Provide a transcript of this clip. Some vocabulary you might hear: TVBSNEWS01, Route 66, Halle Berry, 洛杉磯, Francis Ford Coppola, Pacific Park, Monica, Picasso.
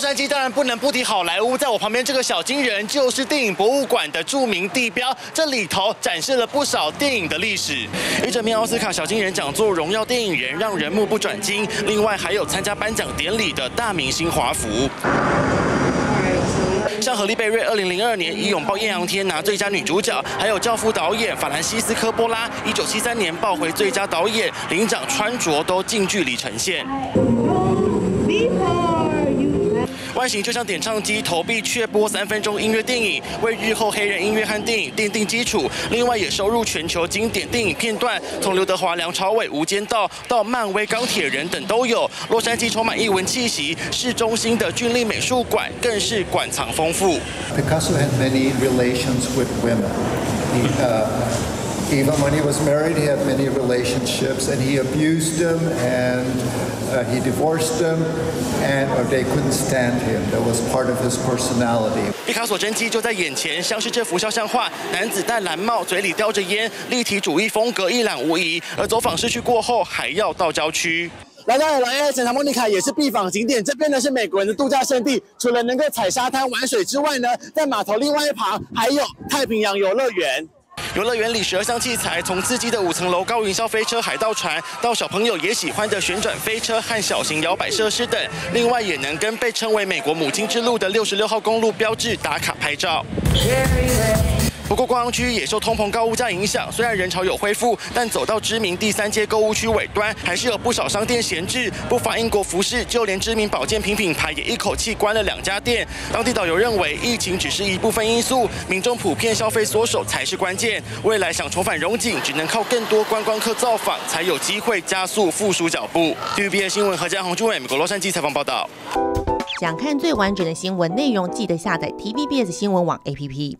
洛杉矶当然不能不提好莱坞，在我旁边这个小金人就是电影博物馆的著名地标，这里头展示了不少电影的历史。一整面奥斯卡小金人讲座荣耀电影人，让人目不转睛。另外还有参加颁奖典礼的大明星华服。 像荷丽贝瑞2002年以拥抱艳阳天拿最佳女主角，还有教父导演法兰西斯科波拉1973年抱回最佳导演，领奖穿着都近距离呈现。 外形就像点唱机，投币却播3分钟音乐电影，为日后黑人音乐和电影奠定基础。另外也收入全球经典电影片段，从刘德华、梁朝伟、无间道到漫威、钢铁人等都有。洛杉矶充满艺文气息，市中心的郡立美术馆更是馆藏丰富。Picasso had many relations with women. Even when he was married, he had many relationships, and he abused them, and he divorced them, and they couldn't stand him. That was part of his personality. 毕卡索真迹就在眼前，像是这幅肖像画，男子戴蓝帽，嘴里叼着烟，立体主义风格一览无遗。而走访市区过后，还要到郊区。 来到了Santa Monica也是必访景点，这边呢是美国人的度假胜地。除了能够踩沙滩玩水之外呢，在码头另外一旁还有太平洋游乐园。 游乐园里12项器材，从刺激的5层楼高云霄飞车、海盗船，到小朋友也喜欢的旋转飞车和小型摇摆设施等。另外，也能跟被称为美国母亲之路的66号公路标志打卡拍照。不过，观光区也受通膨高物价影响，虽然人潮有恢复，但走到知名第3街购物区尾端，还是有不少商店闲置。不乏英国服饰，就连知名保健品品牌也一口气关了2家店。当地导游认为，疫情只是一部分因素，民众普遍消费缩手才是关键。 未来想重返荣景，只能靠更多观光客造访，才有机会加速复苏脚步。TVBS 新闻何嘉宏、朱伟，美国洛杉矶采访报道。想看最完整的新闻内容，记得下载 TVBS 新闻网 APP。